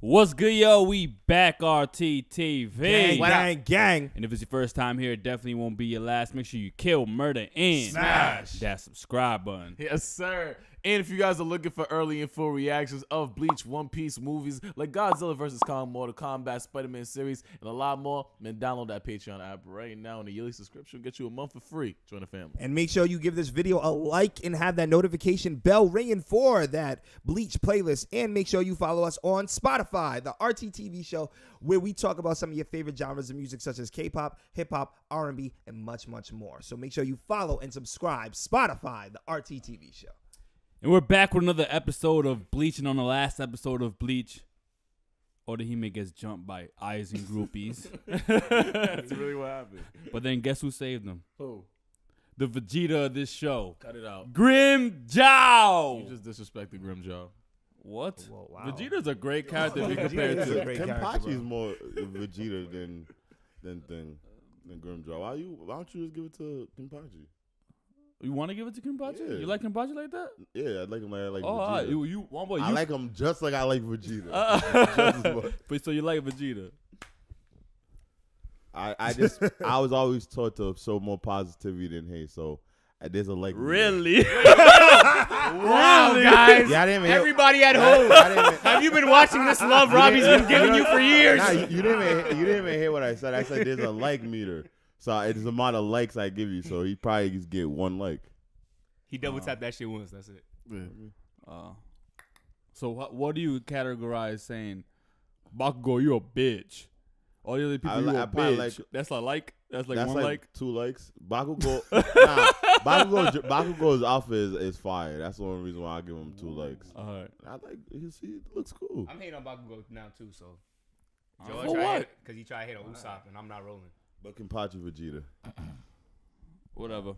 What's good, yo? We back, RTTV. Gang, gang. And if it's your first time here, it definitely won't be your last. Make sure you kill, murder, and smash that subscribe button. Yes, sir. And if you guys are looking for early and full reactions of Bleach, One Piece movies like Godzilla vs. Kong, Mortal Kombat, Spider-Man series, and a lot more, man, download that Patreon app right now, and a yearly subscription will get you a month for free. Join the family. And make sure you give this video a like and have that notification bell ringing for that Bleach playlist. And make sure you follow us on Spotify, the RTTV show, where we talk about some of your favorite genres of music, such as K-pop, hip-hop, R&B, and much, much more. So make sure you follow and subscribe. Spotify, the RTTV show. And we're back with another episode of Bleach, and on the last episode of Bleach, Orihime gets jumped by Aizen groupies. That's really what happened. But then guess who saved them? Who? The Vegeta of this show. Cut it out. Grimmjow! You just disrespected Grimmjow. What? Whoa, wow. Vegeta's a great character to be compared to. Kenpachi's more Vegeta than Grimmjow. Why don't you just give it to Kenpachi? You want to give it to Kenpachi? Yeah. You like Kenpachi like that? Yeah, I like him like I like Vegeta. Right. I like him just like I like Vegeta. But so you like Vegeta? I was always taught to show more positivity than hate, so there's a like. Really? Wow, guys. Yeah, everybody at home. Have you been watching this love Robbie's been giving you for years? Nah, you didn't even hear what I said. I said there's a like meter. So it's the amount of likes I give you. So he probably just get one like. He double tapped that shit once. That's it. Yeah. So what do you categorize saying? Bakugo, you a bitch. All the other people, you a bitch. Like, that's like two likes. Bakugo, Bakugo's outfit is fire. That's the only reason why I give him two likes. All right. I like he looks cool. I'm hating on Bakugo now too. So George, what? Because he tried to hit on Usopp, and I'm not rolling. But Kenpachi Vegeta. Whatever.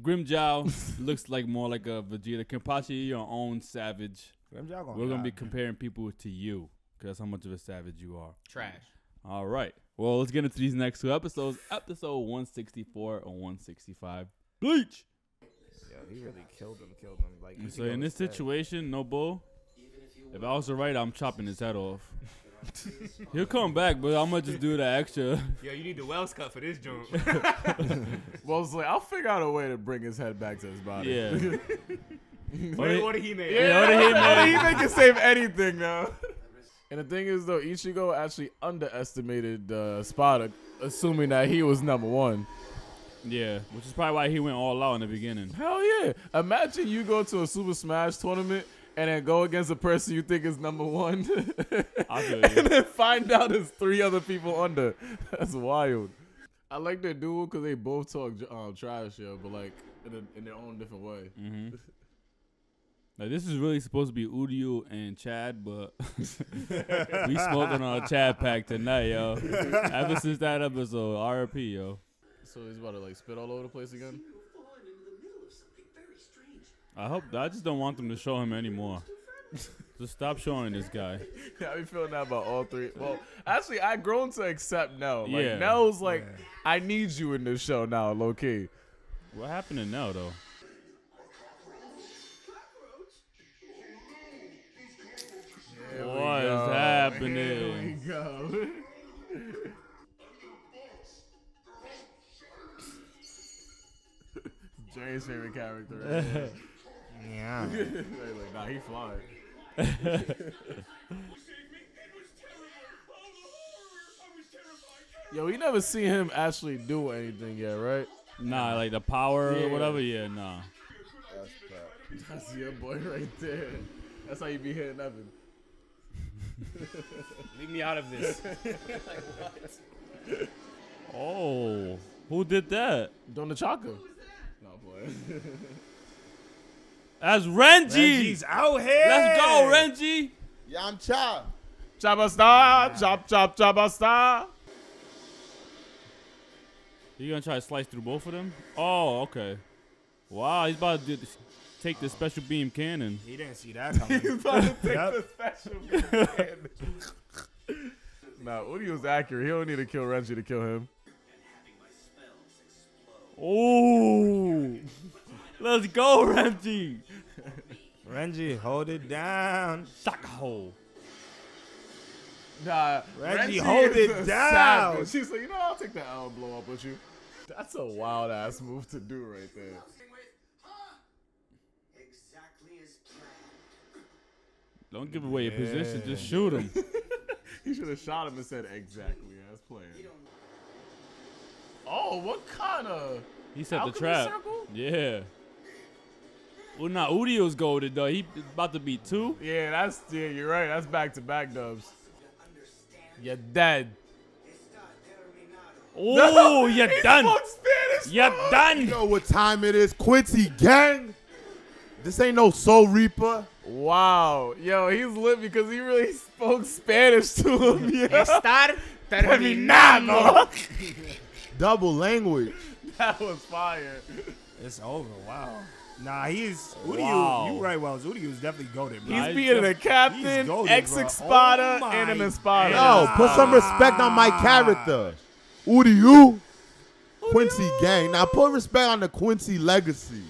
Grimmjow looks like more like a Vegeta. Kenpachi, your own savage. We're going to be comparing people to you because that's how much of a savage you are. Trash. All right. Well, let's get into these next two episodes. Episode 164 and 165. Bleach. Yo, he really killed him. Like, so in this situation, no bull. If I was the writer, I'm chopping his head off. He'll come back, but I'm gonna just do the extra. Yeah, you need the Wellz cut for this joint. Wellz like, I'll figure out a way to bring his head back to his body. Yeah. Orihime. Orihime can save anything now. And the thing is, though, Ichigo actually underestimated Espada, assuming that he was #1. Yeah, which is probably why he went all out in the beginning. Hell yeah! Imagine you go to a Super Smash tournament and then go against a person you think is #1. I feel you. And then find out there's 3 other people under. That's wild. I like their duo because they both talk trash, yo, but like in their own different way. Mm-hmm. Now, this is really supposed to be Udio and Chad, but we smoking on a Chad pack tonight, yo. Ever since that episode, RIP, yo. So he's about to like spit all over the place again? I hope. I just don't want them to show him anymore. Just stop showing this guy. Yeah, I be feeling that about all 3. Well, actually, I've grown to accept Nell. Like, yeah. Nell's like, yeah. I need you in this show now, low key. What happened to Nell, though? What is happening? Here we go. Jerry's favorite character right there. Yeah. Like, nah, he flying. Yo, we never see him actually do anything yet, right? Nah, like the power or whatever. Yeah, nah. That's your boy right there. That's how you be hitting nothing. Leave me out of this. Like, what? Oh, who did that? Don Chaka. No, boy. That's Renji. Renji's out here. Let's go, Renji. Yamcha. Choppa star. Chop, chop, choppa star. You gonna try to slice through both of them? Oh, okay. Wow, he's about to take the special beam cannon. He didn't see that coming. He's about to take the special beam cannon. Nah, Udio's accurate. He don't need to kill Renji to kill him. Oh, let's go, Renji. Renji, hold it down. Sock hole. Nah, Renji, hold it down. She's like, you know what? I'll take that L and blow up with you. That's a wild ass move to do right there. Don't give away your position. Just shoot him. He should have shot him and said exactly as planned. Oh, what kind of? He set the trap. Circle? Yeah. Well, nah, Udio's goaded though. He about to be 2. Yeah, that's you're right. That's back-to-back dubs. You're dead. Oh, you're done. You're done. You know what time it is, Quincy gang. This ain't no Soul Reaper. Wow, yo, he's lit because he really spoke Spanish to him. Estar terminado. Double language. That was fire. It's over. Wow. Nah, he's Uryu. Wow. You right, Wellz. Uryu's definitely goated, bro. He's being a captain, ex-Espada, and an Espada. Yo, put some respect on my character. Uryu. Quincy gang. Now put respect on the Quincy legacy.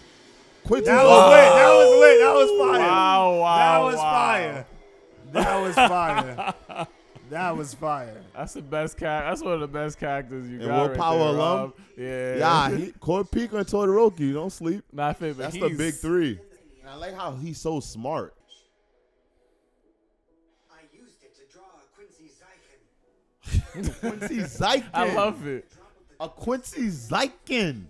Quincy. That was lit. That was lit. That was fire. Wow, wow, that was fire. That was fire. That was fire. That's the best character. That's one of the best characters you got. Right power there, alum. Yeah. Yeah. Cord Pico and Todoroki. Don't sleep. Not fit, that's the big 3. And I like how he's so smart. I used it to draw a Quincy Zyken. Quincy Zyken. I love it. A Quincy Zyken.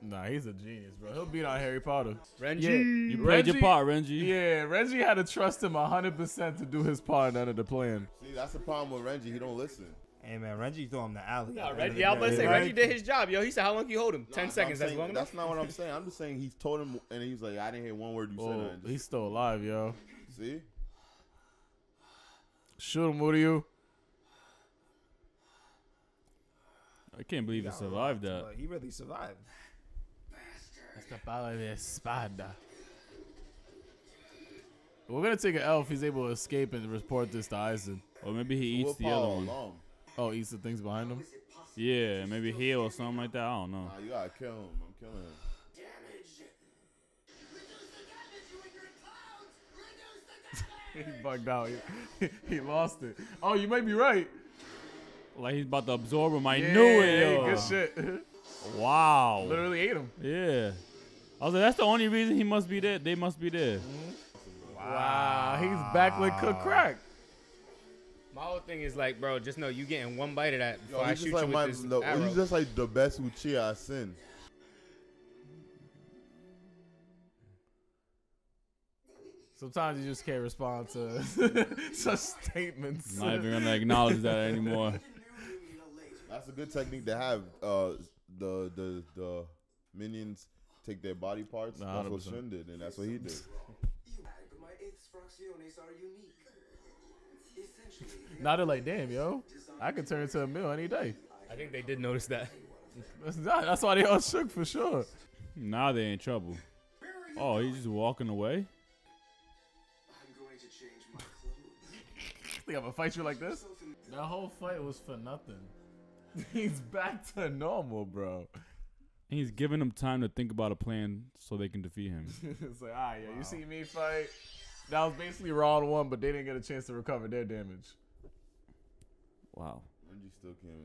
Nah, he's a genius, bro. He'll beat out Harry Potter. Renji. Yeah, you played your part, Renji. Yeah, Renji had to trust him 100% to do his part under the plan. See, that's the problem with Renji. He don't listen. Hey, man, Renji threw him the alley. Nah, Renji, I was about to say, Renji did his job, yo. He said, how long can you hold him? 10 seconds. That's long enough? That's not what I'm saying. I'm just saying he told him, and he was like, I didn't hear one word you said. He's still alive, yo. See? Shoot him, Uryu. I can't believe he survived that. He really survived. We're gonna take an L if he's able to escape and report this to Aizen. Or maybe he eats the other one. Oh, eats the things behind him? Yeah, maybe heal or something like that. I don't know. Nah, you gotta kill him. I'm killing him. He bugged out. He lost it. Oh, you might be right. Like he's about to absorb him. I knew it. Good shit. Wow. Literally ate him. Yeah. I was like, that's the only reason he must be there. They must be there. Mm-hmm. Wow. He's back like cook crack. My whole thing is like, bro, just know you getting one bite of that before I shoot you with this arrow. He's just like the best Uchiha I've seen. Sometimes you just can't respond to such statements. I'm not even going to acknowledge that anymore. That's a good technique to have. The minions take their body parts. That's what Shin did, and that's what he did. Now they're like, damn, yo, I could turn into a mill any day. I think they did notice that. That's why they all shook for sure. Now they in trouble. Oh, he's just walking away. I'm going to change my clothes. Think I'm gonna fight you like this? That whole fight was for nothing. He's back to normal, bro. He's giving them time to think about a plan so they can defeat him. It's like, ah, yeah, wow. You see me fight. That was basically round 1, but they didn't get a chance to recover their damage. Wow. Renji still can't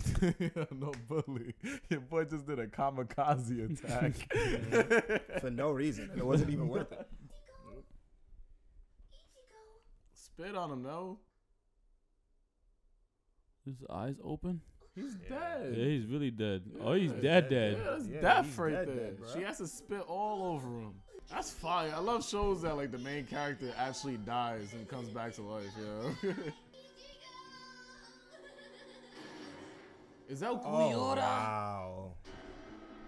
even stand up. No bully. Your boy just did a kamikaze attack. For no reason. It wasn't even worth it. Spit on him, though. His eyes open. He's dead. Yeah, he's really dead. Oh, he's dead. Yeah, that's death right there. She has to spit all over him. That's fire. I love shows that like the main character actually dies and comes back to life. You know? Is that Ulquiorra?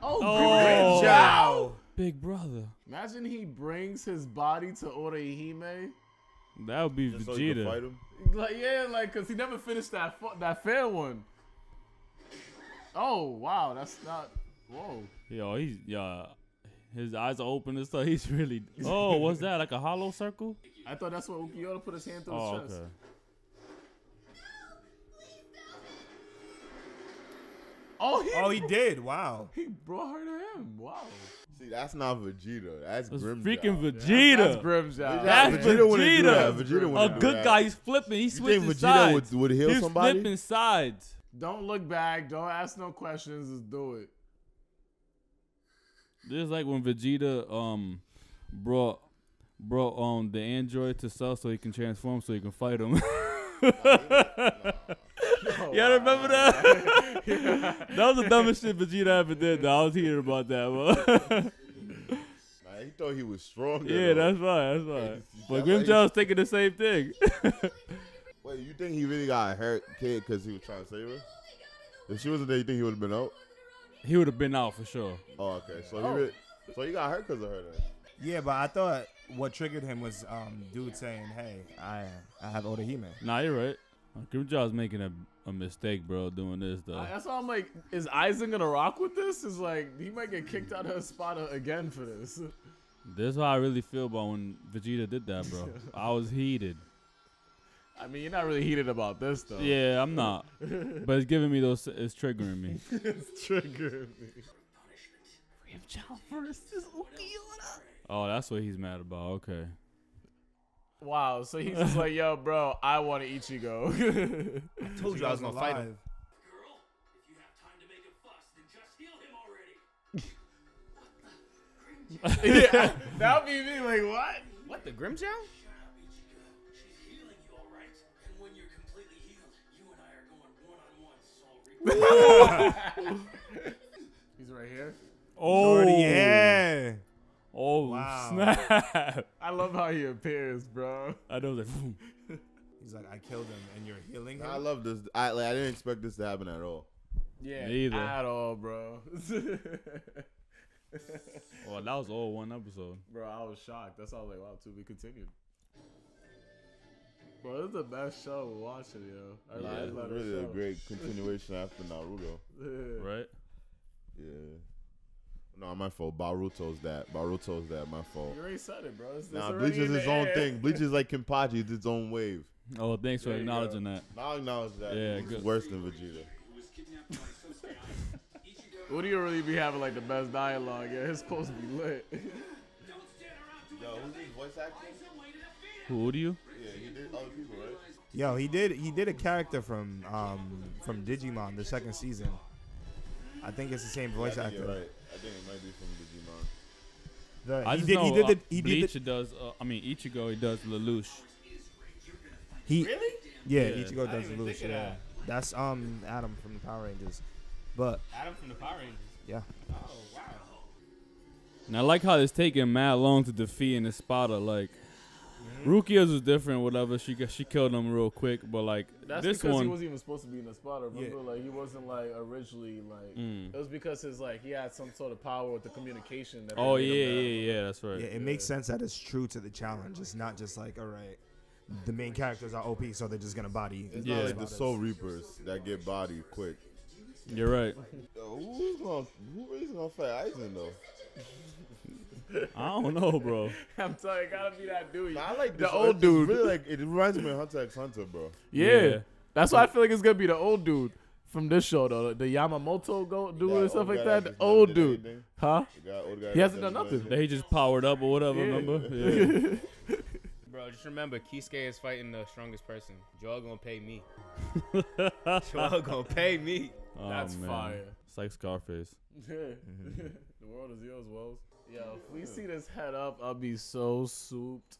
Oh, wow. Grimmjow. Big brother. Imagine he brings his body to Orihime. That would be just Vegeta. So fight him. Like, yeah, like, cause he never finished that fair one. Oh wow, that's not. Whoa. Yo, he's his eyes are open and stuff. He's really. Oh, what's that? Like a hollow circle? I thought that's what Ulquiorra put his hand through his chest. Okay. Oh, he did. Wow. He brought her to him. Wow. See, That's not Vegeta. That's Grimmjow. Freaking Vegeta. That's Grimmjow. That's Vegeta. Vegeta. A good guy. He's flipping. He switches sides. You think Vegeta would heal somebody? He's flipping sides. Don't look back. Don't ask no questions. Just do it. This is like when Vegeta brought the android to Cell so he can transform so he can fight him. Y'all remember that? That was the dumbest shit Vegeta ever did, though. I was hearing about that, man. He thought he was stronger. Yeah, though. That's right. That's right. But Grimmjow's thinking the same thing. Wait, you think he really got hurt, kid, because he was trying to save her? If she wasn't there, you think he would have been out? He would have been out for sure. Oh, okay. So he got hurt because of her, then. Yeah, but I thought what triggered him was dude saying, hey, I have Orihime. Nah, you're right. Grimmjow's making a mistake, bro, doing this, though. That's why I'm like, is Aizen going to rock with this? It's like, he might get kicked out of Espada again for this. This is how I really feel about when Vegeta did that, bro. I was heated. I mean, you're not really heated about this, though. Yeah, I'm not. But it's giving me those, it's triggering me. It's triggering me. Grimmjow versus Ulquiorra. Oh, that's what he's mad about. Okay. Wow. So he's just like, yo, bro, I want to Ichigo. I told you I was going to fight him. Girl, if you have time to make a fuss, then just heal him already. What the? Grimmjow? Yeah, that would be me. Like, what? What, the Grimmjow? Shut up, Ichigo. She's healing you, all right. And when you're completely healed, you and I are going one-on-one. So he's right here. Oh, yeah. Oh, wow. Snap. I love how he appears, bro. I know that. He's like, I killed him and you're healing him. I love this. I didn't expect this to happen at all. Yeah, neither. At all, bro. Well, that was all one episode. Bro, I was shocked. That's how I was like, wow, to be continued. Bro, this is the best show we're watching, yo. It's really a great continuation after Naruto. Yeah. Right? Yeah. No, my fault. Baruto's that. My fault. You already said it, bro. Nah, Bleach is its own thing. Bleach is like Kenpachi. It's its own wave. Oh, thanks for acknowledging that. I'll acknowledge that. Yeah, good. Worse than Vegeta. What do you really be having like the best dialogue? Yeah, it's supposed to be lit. Yo, who's his voice actor? Who do you? Yeah, he did other people, right? Yo, he did a character from Digimon, the second season. I think it's the same voice actor. Right. I think it might be from Digimon. Ichigo, he does Lelouch. Really? Yeah, Ichigo does Lelouch. Yeah. That. That's Adam from the Power Rangers. But Adam from the Power Rangers? Yeah. Oh, wow. And I like how it's taking mad long to defeat in Espada. Like, Rukia's was different, whatever. She killed him real quick, but like that's this because one, he wasn't even supposed to be in the spot. Remember, like he wasn't like originally like. It was because his like he had some sort of power with the communication. That yeah, that's right. Yeah, it makes sense that it's true to the challenge. It's not just like all right, the main characters are OP, so they're just gonna body. It's not like the Soul Reapers that get bodied quick. You're right. Who is gonna fight Aizen though? I don't know, bro. I'm sorry, gotta be that dude. I like the old dude. Really, like, it reminds me of Hunter x Hunter, bro. Yeah. That's why I feel like it's gonna be the old dude from this show, though. The Yamamoto dude and stuff like that. The old dude. Huh? He hasn't done nothing. He just powered up or whatever, remember? Yeah. Bro, just remember, Kisuke is fighting the strongest person. Joel gonna pay me. Oh, that's man. Fire. It's like Scarface. The world is yours, Wellz. Yo, if we see this head up, I'll be so souped.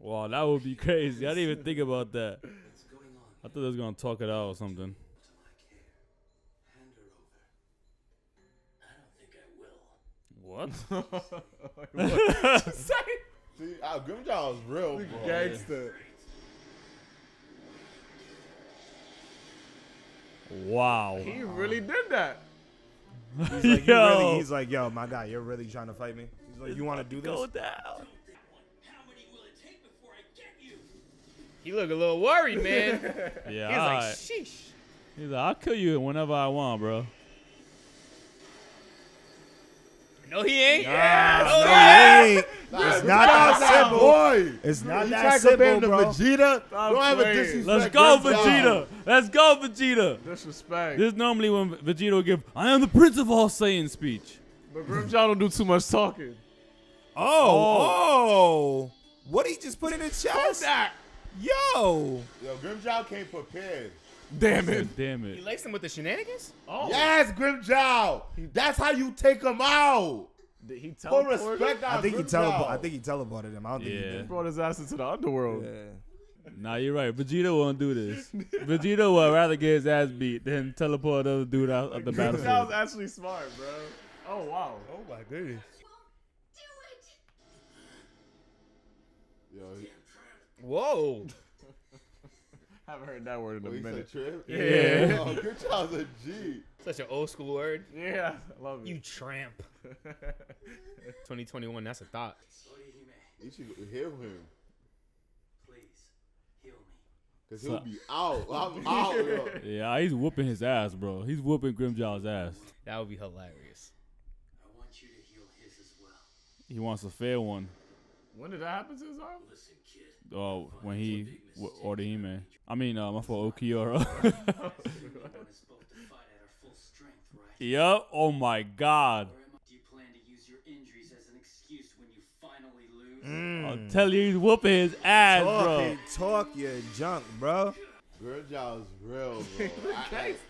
Wow, that would be crazy. I didn't even think about that. I thought they was going to talk it out or something. What? See, Grimmjow was real, bro. Gangster. Wow. He really did that. He's like, yo, my guy, you're really trying to fight me? He's like, you want to do this? Go down. He look a little worried, man. Yeah. He's like, sheesh. He's like, I'll kill you whenever I want, bro. No, he ain't. No, he ain't. It's not that simple. Boy. It's not that simple, bro. Vegeta. Don't have a disrespect. Let's go, Vegeta. Let's go, Vegeta. Disrespect. This is normally when Vegeta will give, I am the Prince of All Saiyan speech. But Grimmjow don't do too much talking. Oh. What he just put in his chest? Yo, Grimmjow came prepared. Damn it. He laced him with the shenanigans? Oh. Yes, Grimmjow. That's how you take him out. Did he teleport? For respect, I think he teleported him. I don't think he did. Brought his ass into the underworld. Yeah. Nah, you're right. Vegeta won't do this. Vegeta would rather get his ass beat than teleport another dude out of the battlefield. That was actually smart, bro. Oh, wow. Oh, my goodness. Yo, whoa. Haven't heard that word in a minute. Trip? Yeah. Oh, good child's a G. Such an old school word. Yeah, I love it. You tramp. 2021, that's a thought. You should heal him. Please, heal me. Because he'll be out. I'm out, yo. Yeah, he's whooping his ass, bro. He's whooping Grimmjow's ass. That would be hilarious. I want you to heal his as well. He wants a fair one. When did that happen to his arm? Listen, kid. Oh, when he Orihime. I mean, my fault, Ulquiorra. Yup. Oh my God. Do you plan to use your injuries as an excuse when you finally lose? I'll tell you, he's whooping his ass, bro. Talk your junk, bro. Grimmjow's real,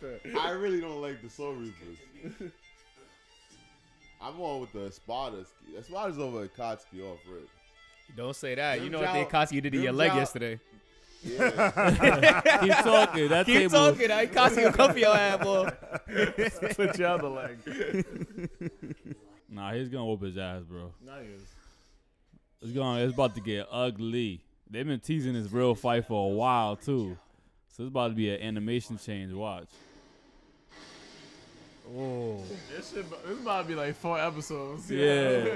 bro. I really don't like the Soul Reapers. I'm on with the Espada. Espada's over Akatsuki off rip. Don't say that. You know what the Akatsuki did to your leg yesterday. Yeah. Keep talking. That Keep talking. That Akatsuki will come for your ass, boy. Put your other leg. Nah, he's going to whoop his ass, bro. Nah, he is. It's about to get ugly. They've been teasing this real fight for a while, too. So it's about to be an animation change. Watch. Oh. This about to be like 4 episodes. Yeah.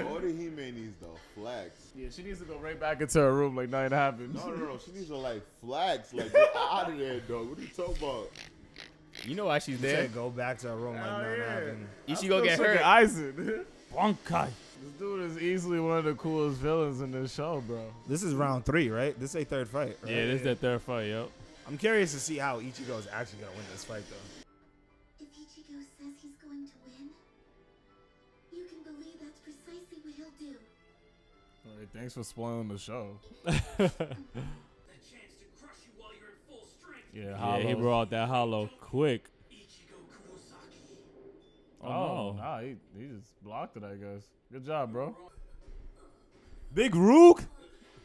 Orihime needs to flex. Yeah, she needs to go right back into her room like nothing happened. No. She needs to like flex. Like, get out of there, dog. What are you talking about? You know why she's there. Go back to her room like nothing happened. Ichigo get hurt. Aizen. Bonkai. This dude is easily one of the coolest villains in this show, bro. This is round 3, right? This is a third fight, right? Yeah, this is that third fight, yo. I'm curious to see how Ichigo is actually going to win this fight, though. Hey, thanks for spoiling the show. Yeah, he brought that hollow quick. Oh, nah, he just blocked it, I guess. Good job, bro. Big Rook!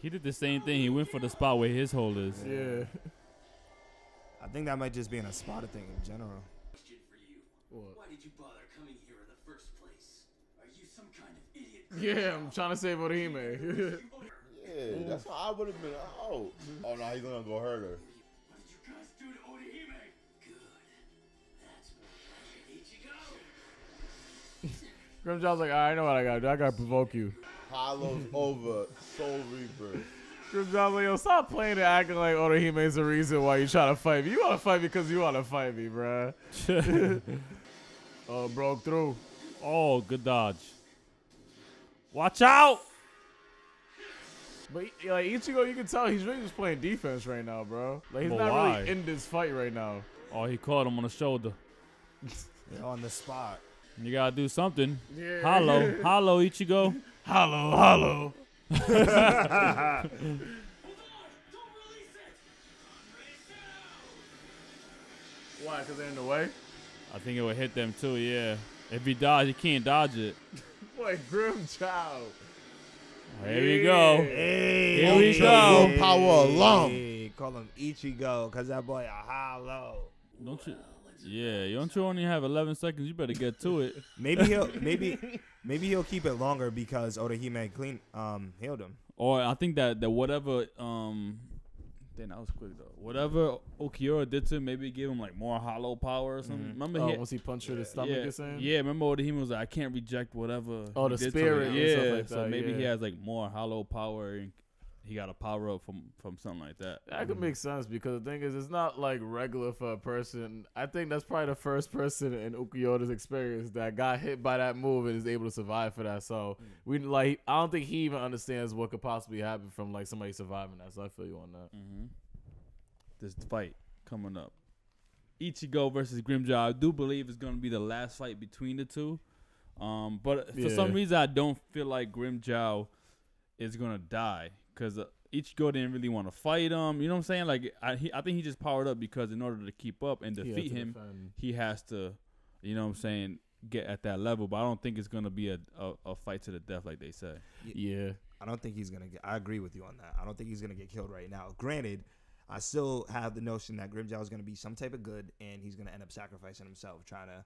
He did the same thing. He went for the spot where his hole is. Yeah. I think that might just be an Espada thing in general. What? Why did you bother coming here in the first place? Are you some kind of idiot? Yeah, I'm trying to save Orihime. Yeah, that's why I would have been out. Oh, no, he's going to go hurt her. What did you guys do to Orihime? Good. That's what I got. Grimmjow's like, I know what I got to do. I got to provoke you. Hollows over Soul Reaper. Grimmjow's like, yo, stop playing and acting like Orihime's the reason why you trying to fight me. You want to fight me because you want to fight me, bruh. Oh, broke through. Oh, good dodge. Watch out! But like Ichigo, you can tell he's really just playing defense right now, bro. Like he's not really in this fight right now. Oh, he caught him on the shoulder. On the spot. You gotta do something. Yeah. Hollow, Ichigo. Hollow. Hold on! Don't release it! Why? Because they're in the way? I think it would hit them too, yeah. If he dodge, he can't dodge it. Boy, Grimmjow. Here we go. Hey, here we go. Power alone. Hey, call him Ichigo, cause that boy a hollow. Don't you? Yeah, don't you only have 11 seconds? You better get to it. maybe he'll keep it longer because Orihime healed him. Or I think that whatever Then I was quick though. Whatever Ulquiorra did to him, maybe give him like more hollow power or something. Remember once he punched her the stomach or something? Yeah, remember Orihime was like, I can't reject whatever. Oh, the spirit. Yeah, and stuff like that, so maybe he has like more hollow power and he got a power up from something like that. That could make sense because the thing is, it's not like regular for a person. I think that's probably the first person in Ulquiorra's experience that got hit by that move and is able to survive for that. So I don't think he even understands what could possibly happen from like somebody surviving that. So I feel you on that. This fight coming up, Ichigo versus Grimmjow. I do believe it's gonna be the last fight between the two. But for some reason, I don't feel like Grimmjow is gonna die because Ichigo didn't really want to fight him. You know what I'm saying? Like I think he just powered up because in order to keep up and defeat him, he has to, you know what I'm saying, get at that level. But I don't think it's gonna be a fight to the death like they say. Yeah, I don't think he's gonna get. I agree with you on that. I don't think he's gonna get killed right now. Granted, I still have the notion that Grimmjow is gonna be some type of good, and he's gonna end up sacrificing himself trying to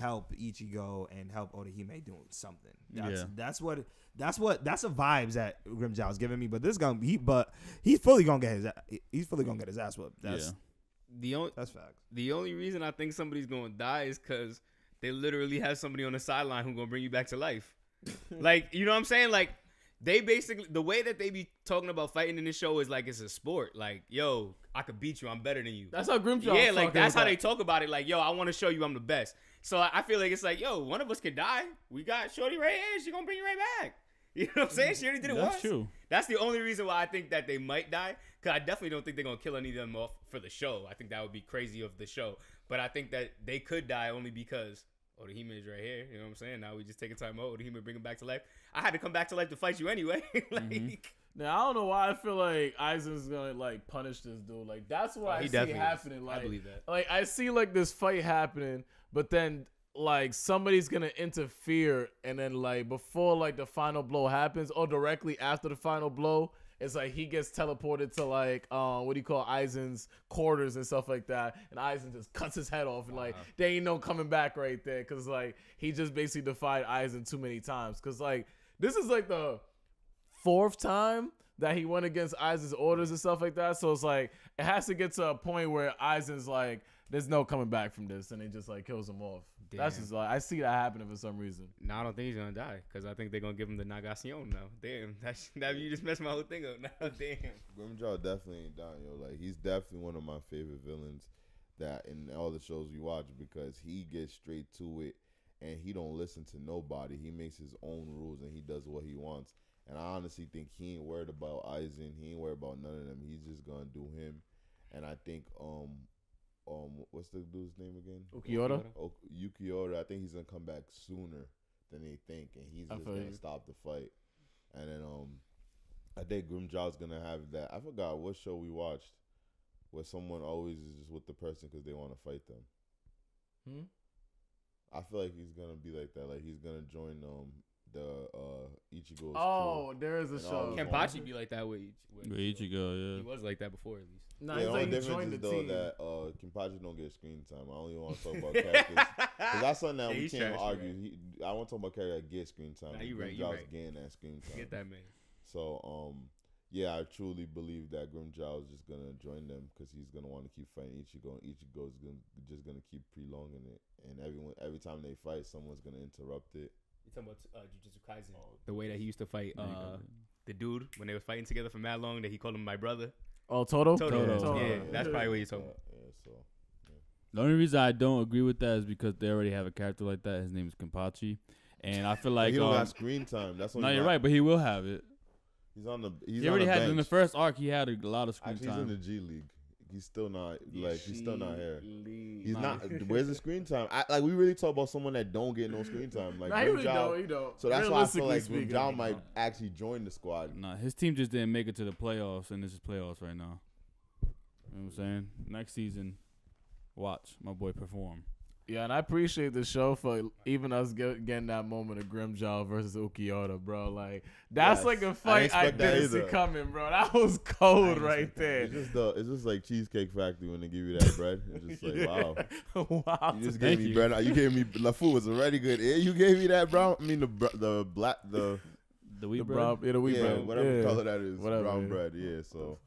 help Ichigo and help Orihime doing something. That's the vibes that Grimmjow's giving me. But this guy, he's fully gonna get his ass whooped. That's facts. The only reason I think somebody's gonna die is because they literally have somebody on the sideline who's gonna bring you back to life. Like, you know what I'm saying? Like, they basically, the way that they be talking about fighting in this show is like it's a sport. Like, yo, I could beat you. I'm better than you. That's how Grimmjow. Yeah, like that's how they talk about it. Like, yo, I want to show you I'm the best. So I feel like it's like, yo, one of us could die. We got Shorty right here. She gonna bring you right back. You know what I'm saying? She already did it once. That's true. That's the only reason why I think that they might die. Cause I definitely don't think they're gonna kill any of them off for the show. I think that would be crazy of the show. But I think that they could die only because Orihime is right here. You know what I'm saying? Now we just take a time out. Orihime bring him back to life. I had to come back to life to fight you anyway. Now I don't know why I feel like Aizen's gonna like punish this dude. Like that's what I see happening. Like I believe that. Like I see like this fight happening, but then like somebody's gonna interfere, and then like before like the final blow happens, or directly after the final blow, it's like he gets teleported to like Aizen's quarters and stuff like that, and Aizen just cuts his head off, and like there ain't no coming back right there, cause like he just basically defied Aizen too many times, cause like this is like the 4th time that he went against Aizen's orders and stuff like that. So it's like it has to get to a point where Aizen's like, there's no coming back from this, and it just like kills him off. Damn. That's just like I see that happening for some reason. No, I don't think he's gonna die because I think they're gonna give him the Nagacion now. Damn, that you just messed my whole thing up. Now, damn. Grimmjow definitely ain't dying, yo. Like he's definitely one of my favorite villains that in all the shows we watch because he gets straight to it and he don't listen to nobody. He makes his own rules and he does what he wants. And I honestly think he ain't worried about Aizen. He ain't worried about none of them. He's just gonna do him. And I think what's the dude's name again? Ulquiorra. I think he's gonna come back sooner than they think, and he's just gonna stop the fight. And then I think Grimmjow's gonna have that. I forgot what show we watched where someone always is just with the person because they want to fight them. I feel like he's gonna be like that. Like he's gonna join Ichigo's crew. There is a show. Kenpachi be like that with Ichigo, yeah. He was like that before, at least. Nah, yeah, the only difference is, though, that Kenpachi don't get screen time. I only want to talk about characters. Because that's something that we can't argue. Right. I want to talk about characters that get screen time. Nah, you right. Getting that screen time. Get that, man. So, yeah, I truly believe that Grimmjow is just going to join them because he's going to want to keep fighting Ichigo, and Ichigo's just going to keep prolonging it. And every time they fight, someone's going to interrupt it. You're talking about Jujutsu Kaisen. The way that he used to fight the dude when they were fighting together for mad long, that he called him my brother. Oh, Toto? Yeah, that's probably what you're talking about. The only reason I don't agree with that is because they already have a character like that. His name is Kenpachi. And I feel like... he don't have screen time. That's what you're right, but he will have it. He's on the bench. He already had it. In the first arc, he had a lot of screen time. He's in the G League. He's still not here. He's not. Where's the screen time? We really talk about someone that don't get no screen time. Like Grimmjow. So that's why I feel like Grimmjow might actually join the squad. Nah, his team just didn't make it to the playoffs, and this is playoffs right now. You know what I'm saying? Next season, watch my boy perform. Yeah, and I appreciate the show for even us getting that moment of Grimmjow versus Ulquiorra, bro. Like, that's like a fight I didn't see coming, bro. That was cold right there. It's just like Cheesecake Factory when they give you that bread. It's just like, wow. You just gave me bread. You gave me, the food was already good. Yeah, you gave me that brown, I mean, the wheat bread? The wheat bread. Whatever color that is, brown bread. Yeah, so.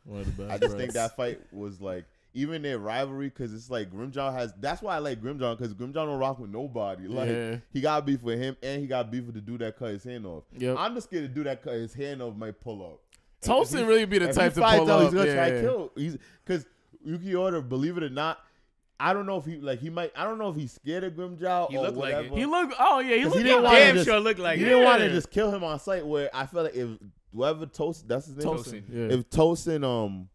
I just think that fight was like, even their rivalry, because it's like Grimmjow has. That's why I like Grimmjow, because Grimmjow don't rock with nobody. Like he got beef with him, and he got beef with the dude that cut his hand off. Yep. I'm just scared the dude that cut his hand off might pull up. Tōsen really be the type to pull up. He's gonna try to kill. Because Ulquiorra, believe it or not, I don't know if he might. I don't know if he's scared of Grimmjow or whatever. Like he didn't want to just kill him on sight. Where I feel like if whoever Tōsen, that's his name. Tōsen.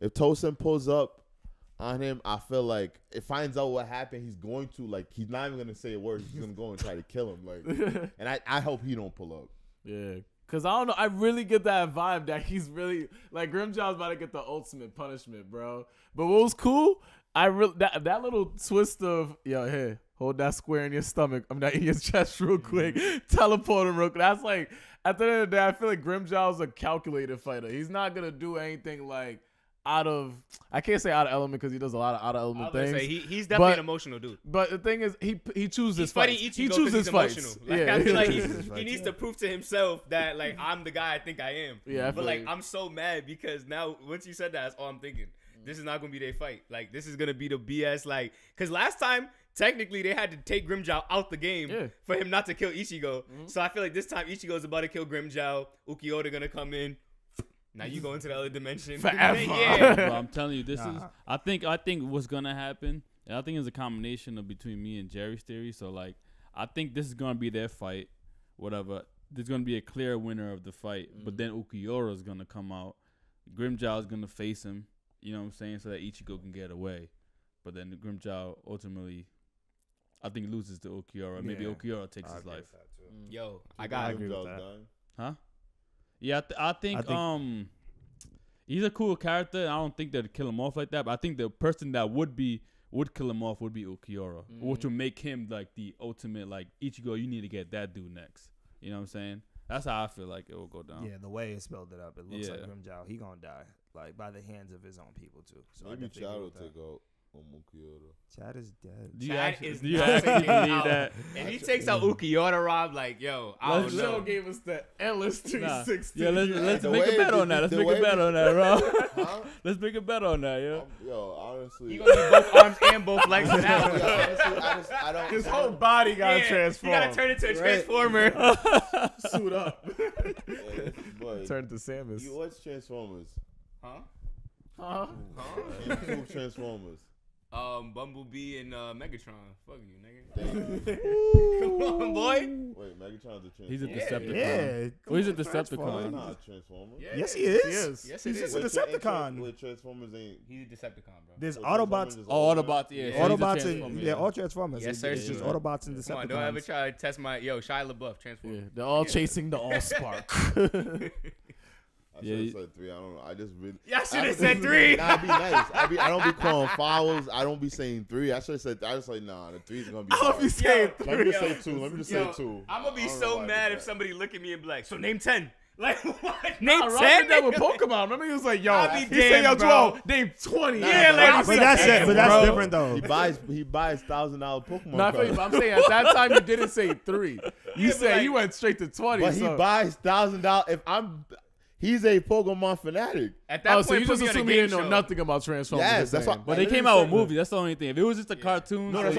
If Tōsen pulls up. on him, I feel like it finds out what happened. He's going to, like, he's not even going to say a word. He's going to go and try to kill him. Like, and I hope he don't pull up. Yeah. Because I don't know. I really get that vibe that he's really, like, Grimmjow's about to get the ultimate punishment, bro. But what was cool, that little twist of, yo, hey, hold that square in your stomach. I'm not in your chest real quick. Teleport him real quick. That's like, at the end of the day, I feel like Grimmjow's a calculated fighter. He's not going to do anything like, I can't say out of element because he does a lot of out of element things. Say, he's definitely an emotional dude. But the thing is, he chooses his fights. He chooses fights. Like, yeah. I feel like he needs to prove to himself that, like, I'm the guy I think I am. Yeah, but like, I'm so mad because now once you said that, that's all I'm thinking. This is not gonna be their fight. Like, this is gonna be the BS. Like, because last time, technically, they had to take Grimmjow out the game for him not to kill Ichigo. So I feel like this time Ichigo's about to kill Grimmjow. Ulquiorra gonna come in. Now you go into the other dimension forever. Yeah. Bro, I'm telling you, this is. I think what's gonna happen. And I think it's a combination of between me and Jerry's theory. So like, I think this is gonna be their fight. Whatever. There's gonna be a clear winner of the fight. But then Ukiora is gonna come out. Grimmjow is gonna face him. You know what I'm saying? So that Ichigo can get away. But then the Grimmjow ultimately, I think, loses to Ukiora. Maybe Ukiora takes his life. Yo, I gotta agree with that. Huh? Yeah, I think he's a cool character. I don't think they'd kill him off like that, but I think the person that would kill him off would be Ulquiorra, which would make him like the ultimate, like, Ichigo, you need to get that dude next. You know what I'm saying? That's how I feel like it will go down. Yeah, the way it spelled it up, it looks like Grimmjow, he gonna die, like, by the hands of his own people too. So maybe Chad will take out Ulquiorra. Chad is dead. Chad is not taking out. And he takes out Ulquiorra, Rob, like, yo, I don't know. Gave us the LS360. Yeah, let's make a bet on that. Let's make a bet on that, Rob. Let's make a bet on that, yo. Yo, honestly. He's going to be both arms and both legs now. His whole body got transformed. He got to turn into a Transformer. Suit up. Turn into Samus. You watch Transformers? Huh? Huh? YouTube Transformers. Bumblebee and Megatron. Fuck you, nigga. Come on, boy. Wait, Megatron's a Transformer. He's a Decepticon. Yeah. Well, he's a Decepticon. He's not a Transformer. Yeah. Yes, he is. Yes, he's just a Decepticon. With Transformers ain't. He's a Decepticon, bro. There's Autobots. Oh, Autobots. Yeah. Autobots and they're all Transformers. Yes, sir. It's just Autobots and Decepticons. Come on, don't ever try to test my Shia LaBeouf Transformer. Yeah, they're all chasing the Allspark. I should have said 3. I don't know. I just really. Yeah, I should have said 3. Nah, I'd be nice. I don't be calling fouls. I don't be saying 3. I should have said. I just like, nah. The 3 is gonna be. I'll be saying 3. Let me just say 2. Let me just say 2. I'm gonna be so mad if somebody look at me and be like, so name 10. Like, what? Name 10? I did that with Pokemon. Remember he was like, yo, he said, yo, 12. Name 20. Yeah, like, but that's it. But that's different though. He buys $1,000 Pokemon. Not for you, but I'm saying at that time you didn't say 3. You said you went straight to 20. But he buys $1,000. If I'm. He's a Pokemon fanatic. At that point, so you just assume he didn't know nothing about Transformers. Yes, that's why. But they came out with movies. That's the only thing. If it was just a cartoon, no, that's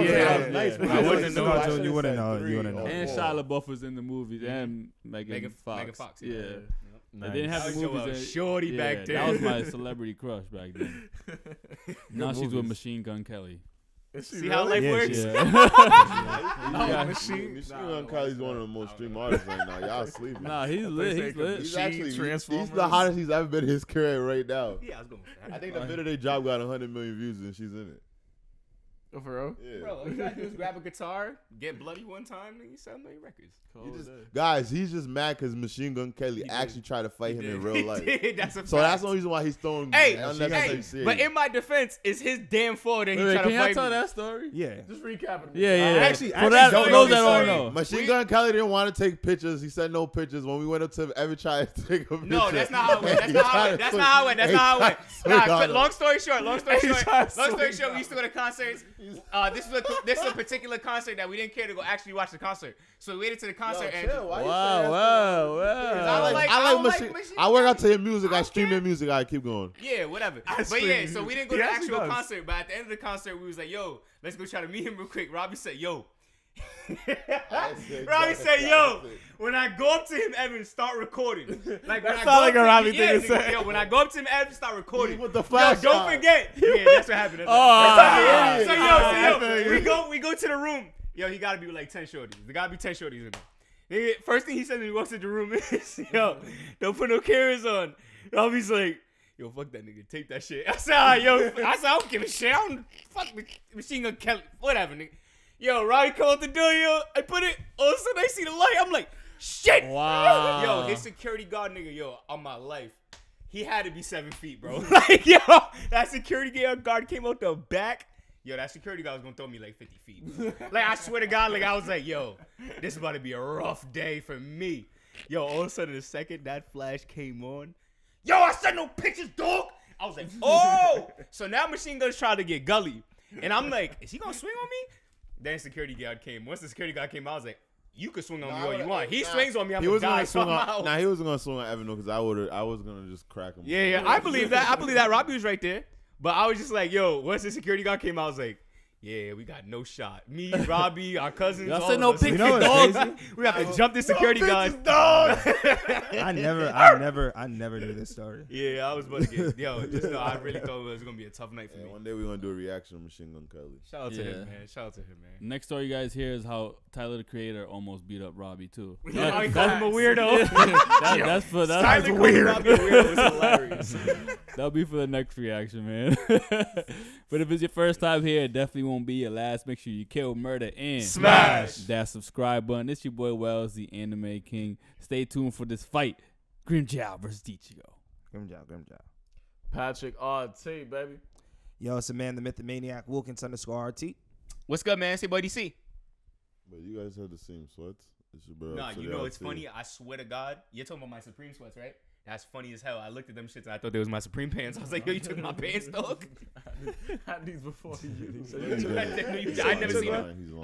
nice. I wouldn't know. You wouldn't know. You wouldn't know. And Shia LaBeouf was in the movies, and Megan Fox. Yeah. They didn't have the movies. Shorty back then. That was my celebrity crush back then. Now she's with Machine Gun Kelly. See how life works? Machine Gun Kelly's one of the most streamed artists right now. Y'all sleeping. Nah, he's lit. He's actually Transformers. He's the hottest he's ever been in his career right now. Yeah, I think the video they dropped got 100 million views and she's in it. Oh, for real? Yeah. Bro, all you gotta do is grab a guitar, get bloody one time, and you sell million records. Guys, he's just mad because Machine Gun Kelly actually tried to fight him in real life. That's the reason why he's throwing. Hey, but in my defense, it's his damn fault that he tried to fight me. Can I tell that story? Yeah. Just recap it. Yeah. Actually, Machine Gun Kelly didn't want to take pictures. He said no pictures. When we went up to ever try to take a picture. No, that's not how it went. That's not how it went. Long story short, we used to go to concerts. This is a particular concert that we didn't care to go actually watch the concert, so we waited to the concert. I work out to your music. I stream your music. I keep going. Yeah, whatever. So we didn't go to the actual concert, but at the end of the concert, we was like, "Yo, let's go try to meet him real quick." Robbie said, "Yo." Robbie said, "Yo, when I go up to him, Evan, start recording." Like, that's not like a Robbie thing to say. Yo, when I go up to him, Evan, start recording. With the flash. Yo, don't forget. Yeah, that's what happened. So yo, we go to the room. Yo, he gotta be like 10 shorties. There gotta be 10 shorties in there. First thing he says when he walks into the room is, "Yo, don't put no cameras on." Robbie's like, yo, fuck that nigga, take that shit. I said, right, yo, I said, I don't give a shit. I don't fuck Machine Gun Kelly, whatever, nigga. Yo, Robbie called the door, yo. I put it. All of a sudden, I see the light. I'm like, shit. Wow. Yo, his security guard, nigga, yo, on my life, he had to be 7 feet, bro. Like, yo, that security guard came out the back. Yo, that security guy was gonna throw me like 50 feet. Bro. Like, I swear to God, like, I was like, yo, this is about to be a rough day for me. Yo, all of a sudden, the second that flash came on, yo, I said no pictures, dog. I was like, oh. So now Machine Gun's trying to get Gully. And I'm like, is he gonna swing on me? Then security guard came. Once the security guard came, I was like, you could swing on me all you want. He swings on me, I'm gonna die. Nah, he was gonna swing on Evan, because I was gonna just crack him. Yeah, yeah, I believe that. I believe that. Robbie was right there. But I was just like, yo, once the security guard came out, I was like, yeah, we got no shot. Me, Robbie, our cousins. Y'all said no pictures, dogs. We have to jump the security guard. I never knew this story. Yeah, I was about to get, yo, just know, I really thought it was going to be a tough night for me. One day we're going to do a reaction on Machine Gun Kelly. Shout out to him, man. Shout out to him, man. Next story you guys hear is how Tyler, the Creator, almost beat up Robbie, too. Yeah, I called him a weirdo. That's for that. Tyler weird. Robbie a weirdo was hilarious. That'll be for the next reaction, man. But if it's your first time here, it definitely won't be your last. Make sure you kill, murder, and smash that subscribe button. It's your boy Wellz, the anime king. Stay tuned for this fight. Grimmjow versus Ichigo. Grimmjow. Patrick RT, baby. Yo, it's the man, the myth, the maniac, Wilkins_RT. What's good, man? It's your boy DC. But you guys have the same sweats. Nah, you know, it's funny. I swear to God. You're talking about my Supreme sweats, right? That's funny as hell. I looked at them shits and I thought they was my Supreme pants. I was like, yo, you took my pants, dog? I had these before you. I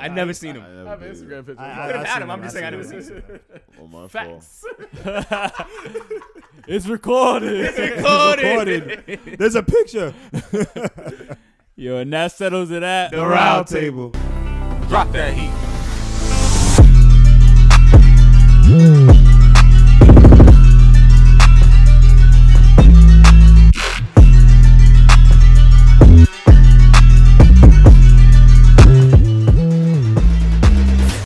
never seen them. I have Instagram pictures. I could have had them. I'm just saying I never seen them. On my facts. It's recorded. It's recorded. There's a picture. Yo, and that settles it at the round table. Drop that heat.